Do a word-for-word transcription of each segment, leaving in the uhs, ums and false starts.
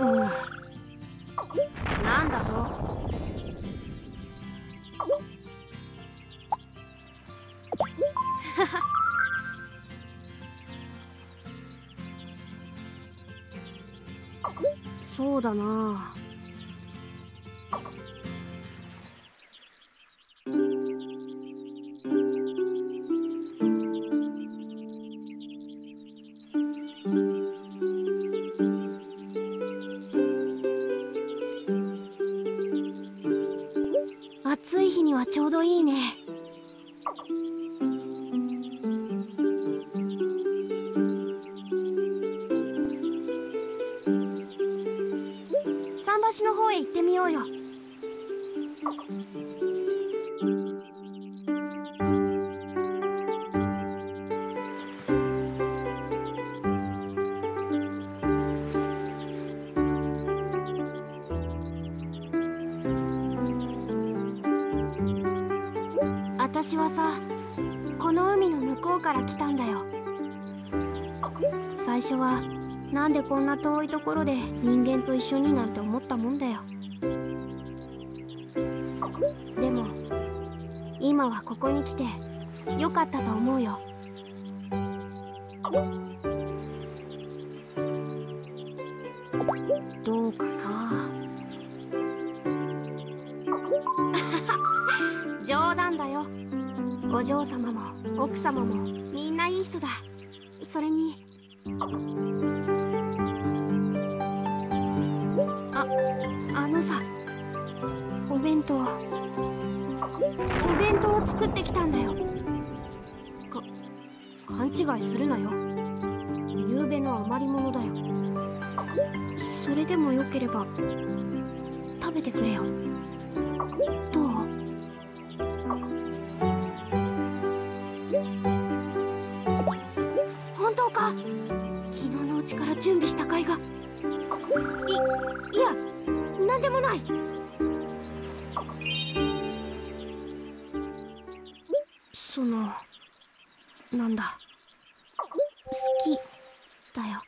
うん、なんだと。そうだな。暑い日にはちょうどいいね。桟橋の方へ行ってみようよ。私はさ、この海の向こうから来たんだよ。最初はなんでこんな遠いところで人間と一緒になんて思ったもんだよ。でも今はここに来てよかったと思うよ。どうかな。冗談だよ。お嬢様も奥様もみんないい人だ。それにああのさ、お弁当お弁当を作ってきたんだよ。か勘違いするなよ。ゆうべの余り物だよ。それでもよければ食べてくれよ。どう？本当か？昨日のうちから準備した甲斐が。いいや、なんでもない。そのなんだ、好きだよ。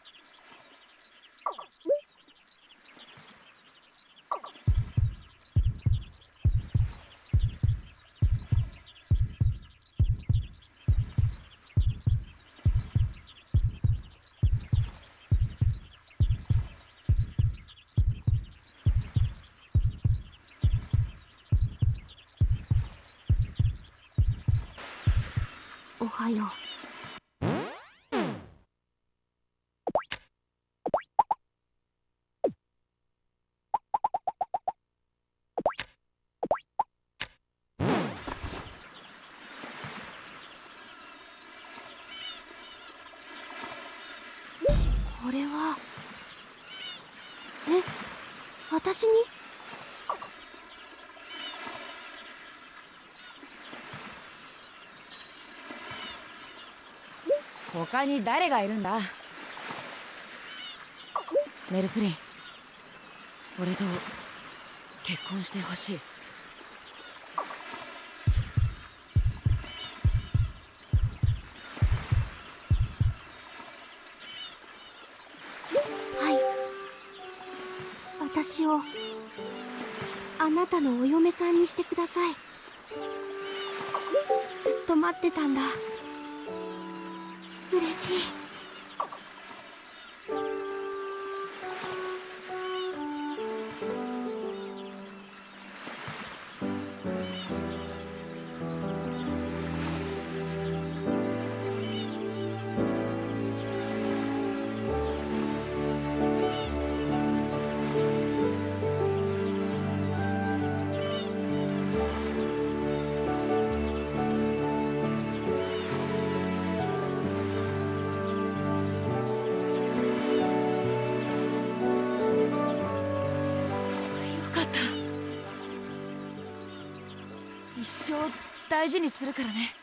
おはよう。これは、え、私に？他に誰がいるんだ？メルプリン、俺と結婚してほしい。はい、私をあなたのお嫁さんにしてください。ずっと待ってたんだ。嬉しい。一生大事にするからね。